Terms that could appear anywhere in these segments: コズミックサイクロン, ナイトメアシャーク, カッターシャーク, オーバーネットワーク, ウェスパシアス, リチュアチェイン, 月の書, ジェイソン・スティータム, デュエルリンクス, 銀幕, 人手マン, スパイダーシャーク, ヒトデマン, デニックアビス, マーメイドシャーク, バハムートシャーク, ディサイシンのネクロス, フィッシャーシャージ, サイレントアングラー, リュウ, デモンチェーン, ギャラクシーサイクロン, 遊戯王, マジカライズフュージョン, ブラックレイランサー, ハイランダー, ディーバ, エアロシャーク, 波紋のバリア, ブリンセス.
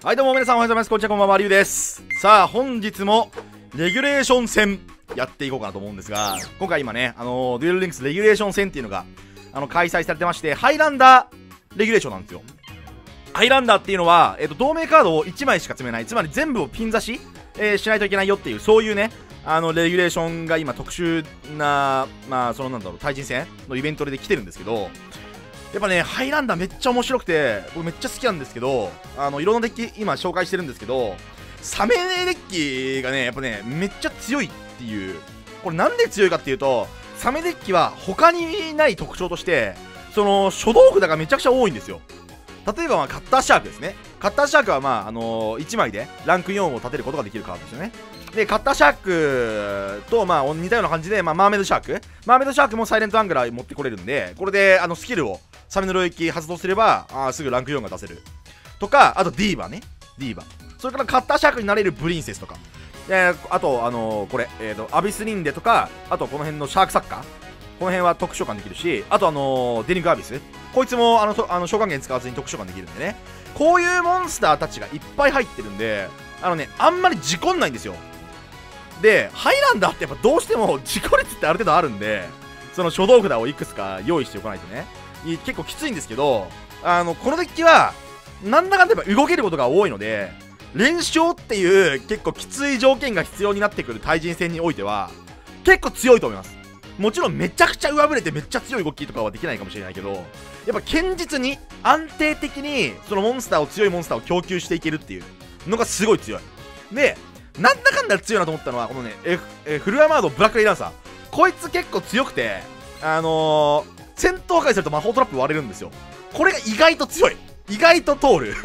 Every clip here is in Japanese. はいどうも皆さんおはようございます。こんにちは、こんばんは、リュウです。さあ、本日もレギュレーション戦やっていこうかなと思うんですが、今回今ね、デュエルリンクスレギュレーション戦っていうのが開催されてまして、ハイランダーレギュレーションなんですよ。ハイランダーっていうのは、同盟カードを1枚しか詰めない、つまり全部をピン刺し、しないといけないよっていう、そういうね、レギュレーションが今特殊な、まあ、そのなんだろう、対人戦のイベントで来てるんですけど、やっぱね、ハイランダーめっちゃ面白くて、僕めっちゃ好きなんですけど、いろんなデッキ今紹介してるんですけど、サメデッキがね、やっぱね、めっちゃ強いっていう。これなんで強いかっていうと、サメデッキは他にない特徴として、その、初動札がめちゃくちゃ多いんですよ。例えば、カッターシャークですね。カッターシャークは、1枚でランク4を立てることができるカードですよね。で、カッターシャークと、似たような感じで、マーメイドシャーク。マーメイドシャークもサイレントアングラー持ってこれるんで、これで、スキルを、サメの領域発動すれば、すぐランク4が出せる。とか、あとディーバね。ディーバ。それからカッターシャークになれるブリンセスとか。あと、これ、アビスリンデとか、あとこの辺のシャークサッカー。この辺は特殊召喚できるし、あとデニックアビス。こいつも召喚源使わずに特殊召喚できるんでね。こういうモンスターたちがいっぱい入ってるんで、あんまり事故んないんですよ。で、ハイランダーってやっぱどうしても事故率ってある程度あるんで、その初動札をいくつか用意しておかないとね。結構きついんですけど、このデッキはなんだかんだやっぱ動けることが多いので、連勝っていう結構きつい条件が必要になってくる対人戦においては結構強いと思います。もちろんめちゃくちゃ上振れてめっちゃ強い動きとかはできないかもしれないけど、やっぱ堅実に安定的にその強いモンスターを供給していけるっていうのがすごい強いで、なんだかんだ強いなと思ったのはこのね、フルアーマードブラックレイダンサー。こいつ結構強くて、戦闘破壊すると魔法トラップ割れるんですよ。これが意外と強い。意外と通る。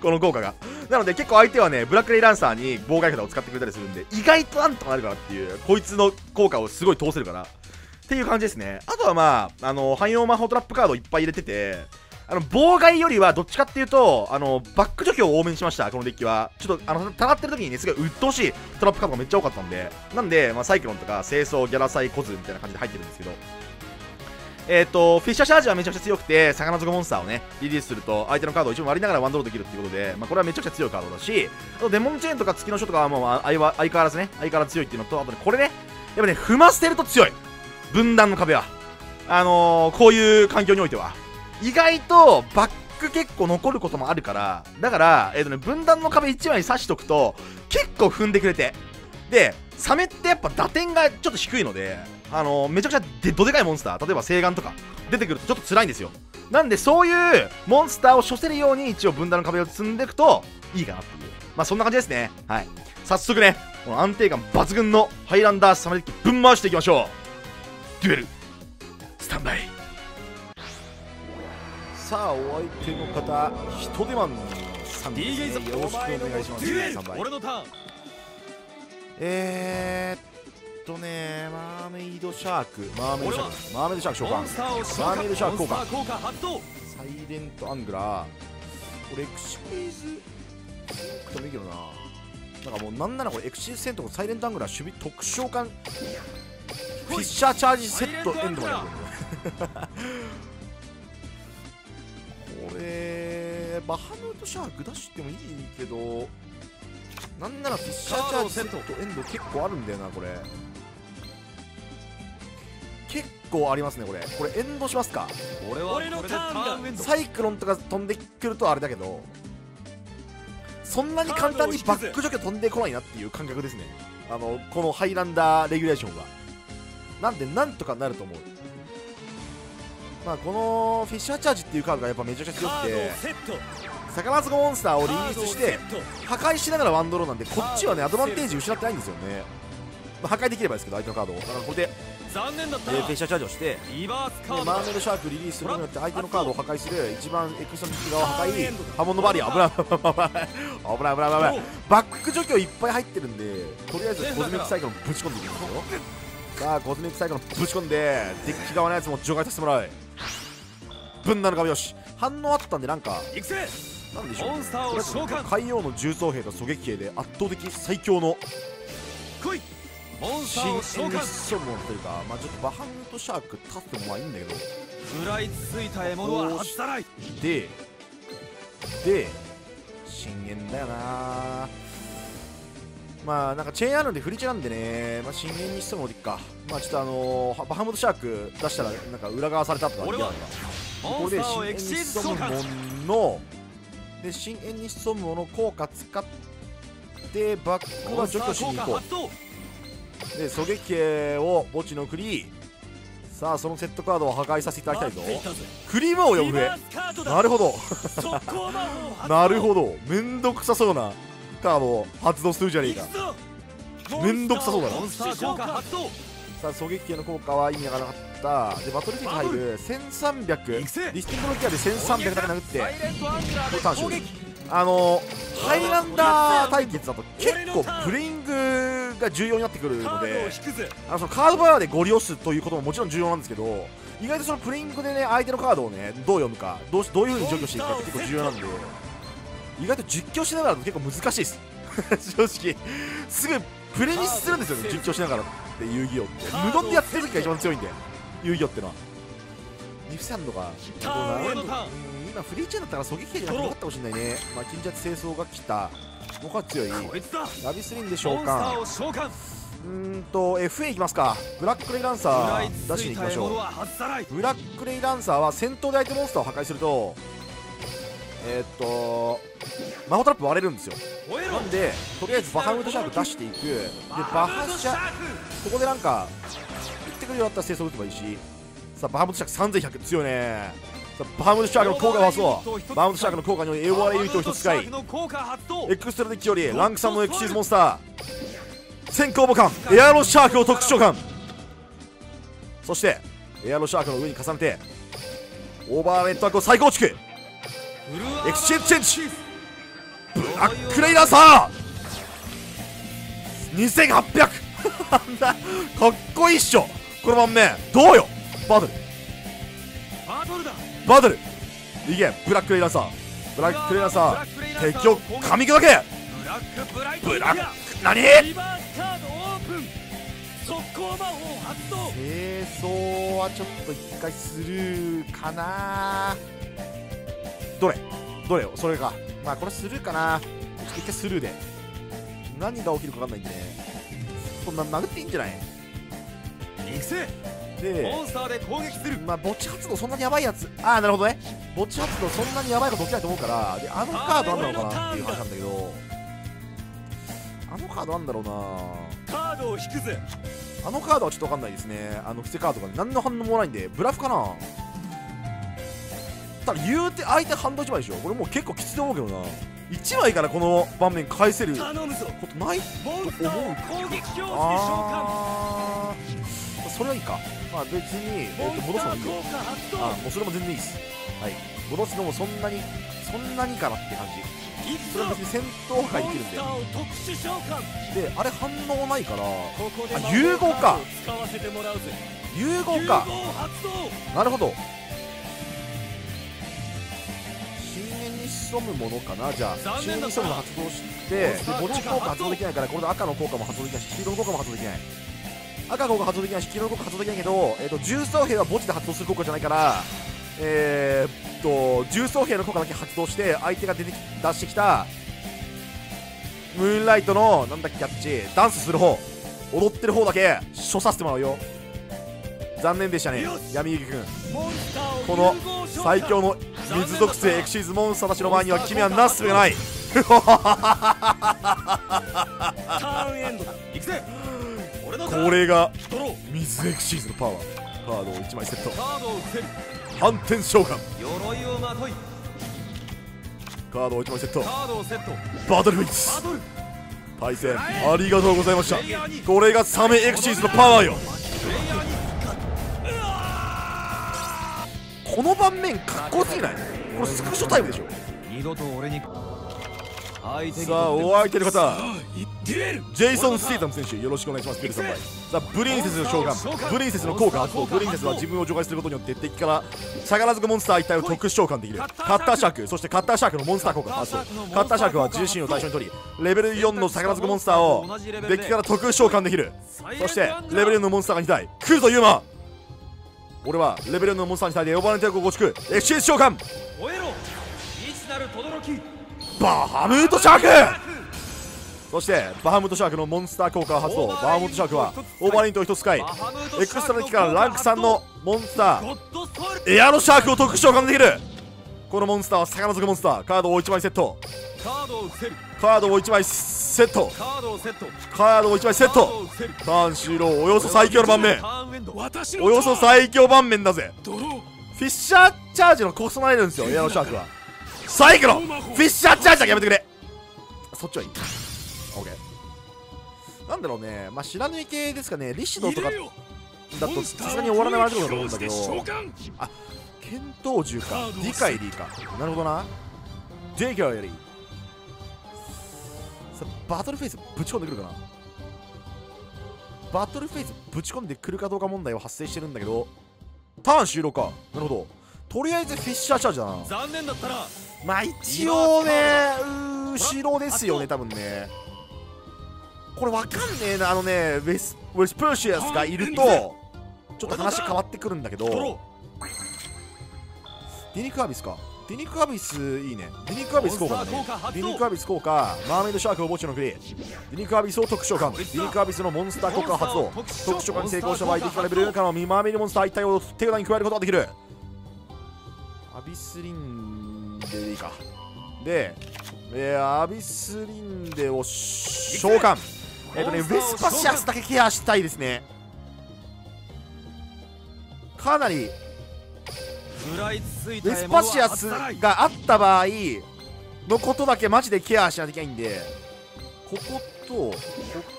この効果が。なので結構相手はね、ブラックレイランサーに妨害札を使ってくれたりするんで、意外となんとかなるかなっていう、こいつの効果をすごい通せるから。っていう感じですね。あとは汎用魔法トラップカードをいっぱい入れてて、妨害よりはどっちかっていうと、バック除去を多めにしました、このデッキは。ちょっと、たがってる時にね、すごい鬱陶しいトラップカードがめっちゃ多かったんで、なんで、サイクロンとか、清掃、ギャラサイ、コズみたいな感じで入ってるんですけど、フィッシャーシャージはめちゃくちゃ強くて、魚族モンスターをね、リリースすると、相手のカードを一応割りながらワンドローできるっていうことで、これはめちゃくちゃ強いカードだし、あとデモンチェーンとか月の書とかはもう相変わらずね、相変わらず強いっていうのと、あとね、これね、やっぱね、踏ませてると強い。分断の壁は。こういう環境においては。意外と、バック結構残ることもあるから、だから、分断の壁1枚刺しとくと、結構踏んでくれて。で、サメってやっぱ打点がちょっと低いので、めちゃくちゃどでかいモンスター、例えば西岸とか出てくるとちょっと辛いんですよ。なんでそういうモンスターを処せるように一応分断の壁を積んでいくといいかなっていう。そんな感じですね。はい。早速ね、この安定感抜群のハイランダーサメデッキぶん回していきましょう。デュエル、スタンバイ。さあ、お相手の方、人手マンさんですね。よろしくお願いします。スタンバイ。マーメイドシャーク、マーメイドシャーク召喚、マーメイドシャーク効果、サイレントアングラー、これエクシーズともいいけどな、もうなんならこれエクシーズ戦とサイレントアングラー守備特召喚、フィッシャーチャージセットエンドまでこれバハムートシャーク出してもいいけど、なんならフィッシャーチャージセットエンド結構あるんだよな、これ結構ありますね。これエンドしますか。サイクロンとか飛んでくるとあれだけど、そんなに簡単にバック除去飛んでこないなっていう感覚ですね、このハイランダーレギュレーションは。なんでなんとかなると思う。このフィッシャーチャージっていうカードがやっぱめちゃくちゃ強くて、魚族モンスターをリリースして破壊しながらワンドローなんで、こっちはねアドバンテージ失ってないんですよね。破壊できればですけど、相手のカードを。だからこれでフェイシャーチャージをして、マーメイドシャークリリースすることによって相手のカードを破壊する、一番エクストリック側を破壊、波紋のバリア、危ない、バック除去いっぱい入ってるんで、とりあえずコズミックサイクロンぶち込んでいきますよ。さあ、コズミックサイクロンぶち込んで、デッキ側のやつも除外させてもらう。分断の壁よし、反応あったんで、なんでしょう、海王の重装兵と狙撃兵で圧倒的最強の。新エミッションもというか、ちょっとバハムートシャーク立ってもまあいいんだけど、食らいついた獲物は外さないで、深淵だよな。まあなんかチェーンあるんで振りチェなんでね、まあ、深淵にしてもいいか。まあちょっとバハムトシャーク出したらなんか裏側されたとかあるから、これで深淵に潜むもので深淵に潜むもの効果使ってバックは除去しに行こう。で狙撃兵を墓地の送り、さあそのセットカードを破壊させていただきたいぞ。クリームを呼ぶね。なるほどなるほど、めんどくさそうなカードを発動するじゃねえか。めんどくさそうだな。さあ狙撃系の効果は意味がなかった。でバトルフィールド入る1300リスティングのケアで1300だけ殴って、ハイランダー対決だと結構プレイングが重要になってくるので、そのカードパワーでゴリ押すということももちろん重要なんですけど、意外とそのプレイングでね相手のカードをねどう読むか、どういうふうに除去していくかって結構重要なんで、意外と実況しながら結構難しいです正直すぐプレミスするんですよね、実況しながらって遊戯王って無言でやってる時が一番強いんで、遊戯王ってのはリフサンドが今フリーチェーンだったから狙撃兵じゃなくてよかったかもしれないね。まあ金シャツ清掃が来たのが強い。ラビスリンで召喚、FA いきますか。ブラックレイランサー出しに行きましょう。ブラックレイランサーは戦闘で相手モンスターを破壊すると魔法トラップ割れるんですよ。なんでとりあえずバハムトシャーク出していく。でバハシャここでなんか打ってくるようだったら清掃打てばいいし。さあバハムトシャーク3100強いね。さあバハムトシャークの効果はそうバハムトシャークの効果によりエゴアレユニットを1つ使いエクストラデッキよりランク3のエクシーズモンスター先行母艦エアロシャークを特殊召喚、そしてエアロシャークの上に重ねてオーバーネットワークを再構築エクスチェンジブラックレイランサー2800 かっこいいっしょこの盤面。どうよバトルバトルいけ。ブラックレイランサーブラックレイランサー敵を噛み砕けブラック何清掃はちょっと一回スルーかな。どれそれかまあこれスルーかな。一回スルーで何が起きるか分かんないんでね、そんな殴っていいんじゃない。でモンスターで攻撃する、まあ墓地発動そんなにヤバいやつ、ああなるほどね、墓地発動そんなにヤバいこと起きないと思うから、であのカードなんだろうかなっていう話なんだけど、あのカードなんだろうな。カードを引くぜ。あのカードはちょっと分かんないですね。あの伏せカードが、ね、何の反応もないんでブラフかな。ただ言うて相手ハンド1枚でしょ。これもう結構きついと思うけどな。1枚からこの盤面返せることないと思うけど、ああそれはいいか。まあ別に、戻すのもいいよ。あもうそれも全然いいです、はい、戻すのもそんなにかなって感じ。それは別に戦闘破壊できるんで。であれ反応ないから、あ融合か融合かなるほど。潜むものかな。じゃあ深淵に潜むの発動してで墓地効果発動できないから、これで赤の効果も発動できないし黄色の効果も発動できない。赤の効果発動できないし黄色の効果発動できないけど、重装兵は墓地で発動する効果じゃないから、重装兵の効果だけ発動して相手が出してきたムーンライトのなんだっけキャッチダンスする方踊ってる方だけ処させてもらうよ。残念でしたね闇雪くん。この最強の水属性エクシーズモンスターたちの前には君はなすべがないこれが水エクシーズのパワー。カードを1枚セット反転召喚、カードを1枚セットバトルフィッツ対戦ありがとうございました。これがサメエクシーズのパワーよ。この盤面かっこよすぎない？これスクショタイムでしょ。さあお相手の方ジェイソン・スティータム選手よろしくお願いします。さあブリンセスの召喚、ブリンセスの効果発動。ブリンセスは自分を除外することによって敵からしゃがらずくモンスター一体を特殊召喚できる。カッターシャーク、そしてカッターシャークのモンスター効果発動。カッターシャークは自身を対象に取りレベル4のしゃがらずくモンスターをデッキから特殊召喚できる。そしてレベル4のモンスターが2体来るぞユーマ。俺はレベルのモンスターに対して呼ばれてる子を構築エクシーズ召喚。バハムートシャーク。そしてバハムートシャークのモンスター効果を発動。バハムートシャークはオーバーリントを1つ使い、エクストラの機からランク3のモンスターエアロシャークを特殊召喚できる。このモンスターは魚族モンスター。カードを1枚セット。カードを1枚セット。カードを1枚セット。ターン終了。およそ最強の盤面。およそ最強盤面だぜ。フィッシャーチャージのコストないんですよ、エアロシャークは。サイクロンフィッシャーチャージだけやめてくれ。そっちはいい。オッケー。なんだろうね、まあ知らぬい系ですかね。リシドとかだとさすがに終わらないわけだと思うんだけど、あ、剣闘獣か理解でいいか。なるほどな。ジェイキャーよりバトルフェイスぶち込んでくるかな。バトルフェイスぶち込んでくるかどうか問題は発生してるんだけど、ターン終了か。なるほど。とりあえずフィッシャーチャージだな。残念だったらまあ一応ね、後ろですよね多分ね。これわかんねえな。あのね、ウェスプーシアスがいるとちょっと話変わってくるんだけど、ディニクアビスか。ディニクアビスいいね。ディニクアビス効果だね。ディニクアビス効果、マーメイドシャークを墓地の国。ディニクアビスを特殊召喚。ディニクアビスのモンスター効果を発動。特殊召喚に成功した場合、敵からレベルの可能マーメイドモンスター一体を手札に加えることができる。アビスリンデでいいか。で、アビスリンデを召喚。ウェスパシアスだけケアしたいですね。かなりウェスパシアスがあった場合のことだけマジでケアしなきゃいけないんで、ここと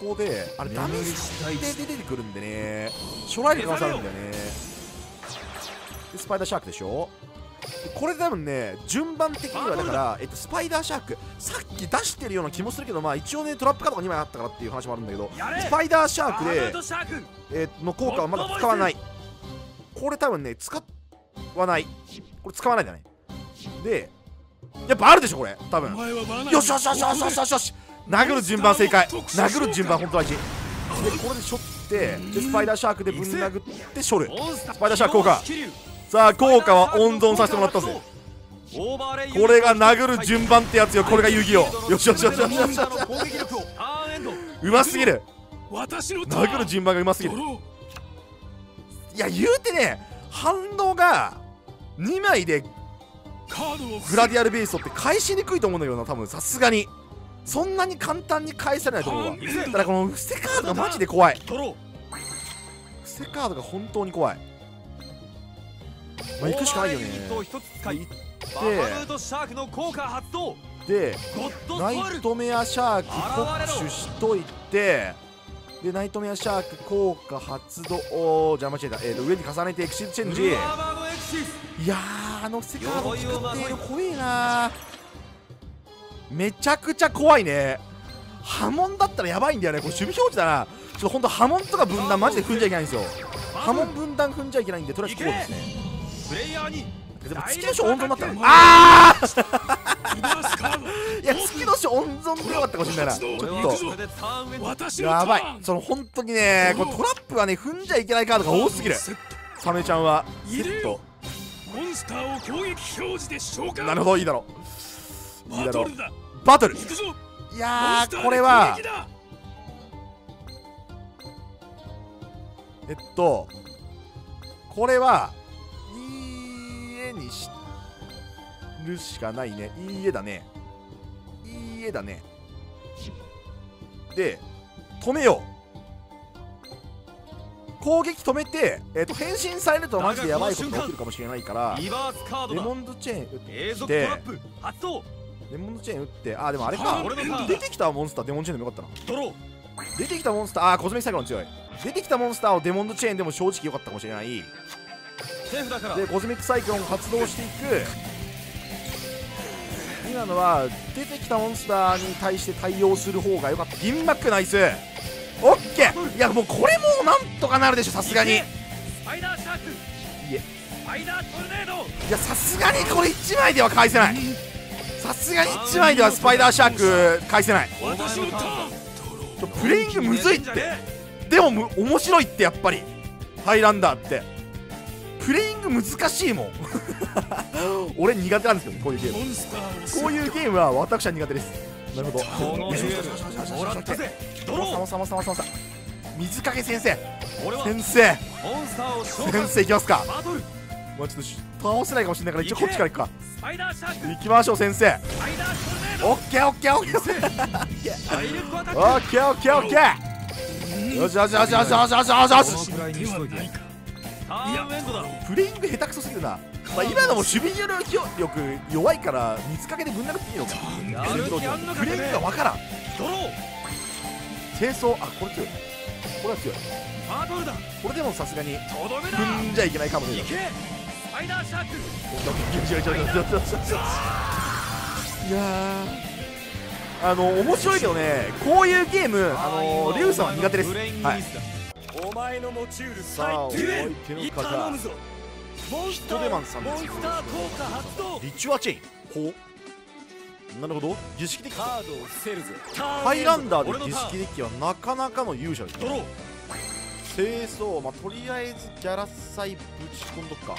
ここであれダメージで出てくるんでね、初来でかわされるんだよね。でスパイダーシャークでしょ。これ多分ね、順番的にはだから、スパイダーシャークさっき出してるような気もするけど、まあ一応ねトラップカードが2枚あったからっていう話もあるんだけど、スパイダーシャークで、の効果はまだ使わない。これ多分ね使わない。これ使わないんだね。でやっぱあるでしょこれ多分。よしよしよしよしよしよしよし。殴る順番正解。殴る順番本当大事で、これでしょってでスパイダーシャークでぶん殴ってしょる。スパイダーシャーク効果。さあ効果は温存させてもらったぜ。これが殴る順番ってやつよ。これが遊戯王。よしよしよしよしよしよし。うますぎる。殴る順番がうますぎる。いや言うてね、反応が2枚でグラディアルベーストって返しにくいと思うんだけどな多分。さすがにそんなに簡単に返されないと思うわ。ただこの伏せカードがマジで怖い。伏せカードが本当に怖い。まあ行くしかないよね。行ってでナイトメアシャーク特殊しといて、でナイトメアシャーク効果発動。おおじゃあ間違えた。上に重ねてエクシードチェンジ。いやーあのセカード作っている怖いな。めちゃくちゃ怖いね。波紋だったらやばいんだよね。これ守備表示だな。ちょっと本当波紋とか分断マジで踏んじゃいけないんですよ。波紋分断踏んじゃいけないんで、とりあえずこうですね。でも月の書温存だったら、あーいや月の書温存でよかったかもしれないな。ちょっとやばい。その本当にねこれトラップはね踏んじゃいけないカードが多すぎる。サメちゃんはセット。なるほど、いいだろういいだろう。バトル。いやーこれはこれはにしるしかないね。いい絵だね。いい絵だね。で止めよう。攻撃止めて、変身されるとマジでやばいことが起きるかもしれないから、レモンドチェーン打って、レモンドチェーン打って、あーでもあれか、出てきたモンスターデモンチェーンでもよかったな。出てきたモンスター、あーコズミサイクロン強い。出てきたモンスターをデモンドチェーンでも正直よかったかもしれない。でコズミックサイクロンを発動していく。今のは出てきたモンスターに対して対応する方が良かった。銀幕ナイス。オッケー。いやもうこれもなんとかなるでしょさすがに。いやさすがにこれ1枚では返せない。さすがに1枚ではスパイダーシャーク返せない。プレイングむずいって。でも面白いって。やっぱりハイランダーってプレイング難しいもん俺苦手なんですよね、こういうゲーム。こういうゲームは私は苦手です。なるほど。水影先生、いきますか。まあちょっと倒せないかもしれないから一応こっちからいくか。いきましょう先生。オッケーオッケーオッケーオッケーオッケーオッケー。よしよしよしよしよしよしよし。プレイング下手くそすぎるな。まあ今のも守備力弱いから水かけでぶん殴っていいのか。プレイングがわからん。清掃、あ、これ強い、これは強い。これでもさすがに踏んじゃいけないかもしれない。いやー、面白いけどね、こういうゲーム、レウさんは苦手です。はい、さあ、お相手の方、ヒトデマンさんです。リチュアチェイン、ほう、なるほど、儀式的。ハイランダーで儀式的はなかなかの勇者ですね。清掃、まあとりあえずギャラサイぶち込んどっか。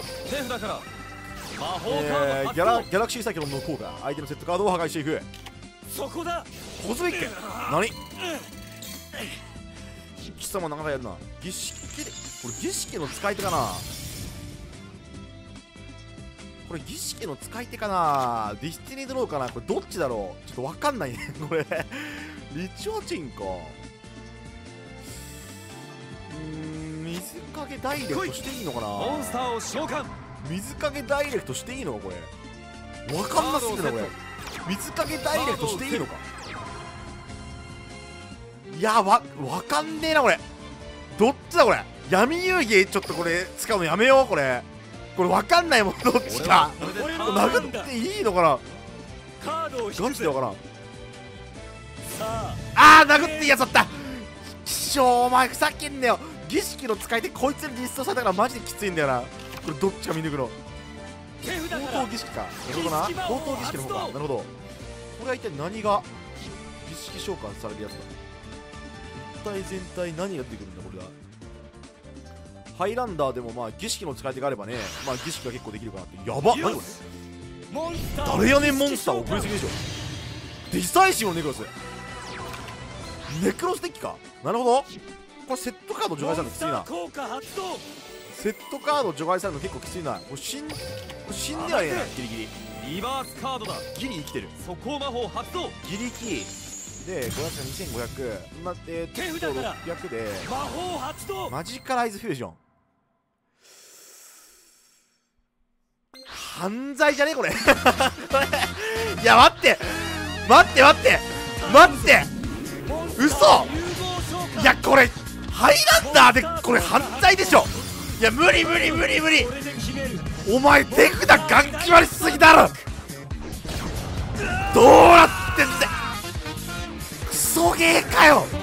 ギャラクシーサイクロンの効果、相手のセットカードを破壊していく。そこだ、小津一家、何貴様長いやるな。儀式で、これ儀式の使い手かな、これ儀式の使い手かな、ディスティニードローかな、これどっちだろう、ちょっとわかんないねこれリチョウチンか。水かけダイレクトしていいのかな。モンスターを召喚。水かけダイレクトしていいのか、これわかんなすぎるな、これ水かけダイレクトしていいのか。いや、わかんねえな、これどっちだ、これ闇遊戯、ちょっとこれ使うのやめよう、これわかんないもん、どっちか殴っていいのかな、ガチでわからん。あー、殴っていいやつだった。きしょう、お前ふざけんなよ。儀式の使い手こいつにリストされたからマジできついんだよな。これどっちか見抜くの。応答儀式か、なるほどな、応答儀式の方か、なるほど。これは一体何が儀式召喚されるやつだ。一体全体何やってくるんだ、これは。ハイランダーでもまあ儀式の使い手があればね、まあ儀式が結構できるかなって。やばっ、何これ、誰やねんモンスター送りすぎでしょ。ディサイシンのネクロス、ネクロスデッキか、なるほど。これセットカード除外されるのきついな。セットカード除外されるの結構きついな。これ死んではねえな、ギリギリ。リバースカードだ、ギリ生きてる。速攻魔法発動、ギリ生きで500が2500、ま、600で魔法発動、マジカライズフュージョン。犯罪じゃねえこれいや待って、嘘、いやこれハイランダーでこれ犯罪でしょ。いや無理、お前手札ガン決まりすぎだろ、どうなってんだ、クソゲーかよ。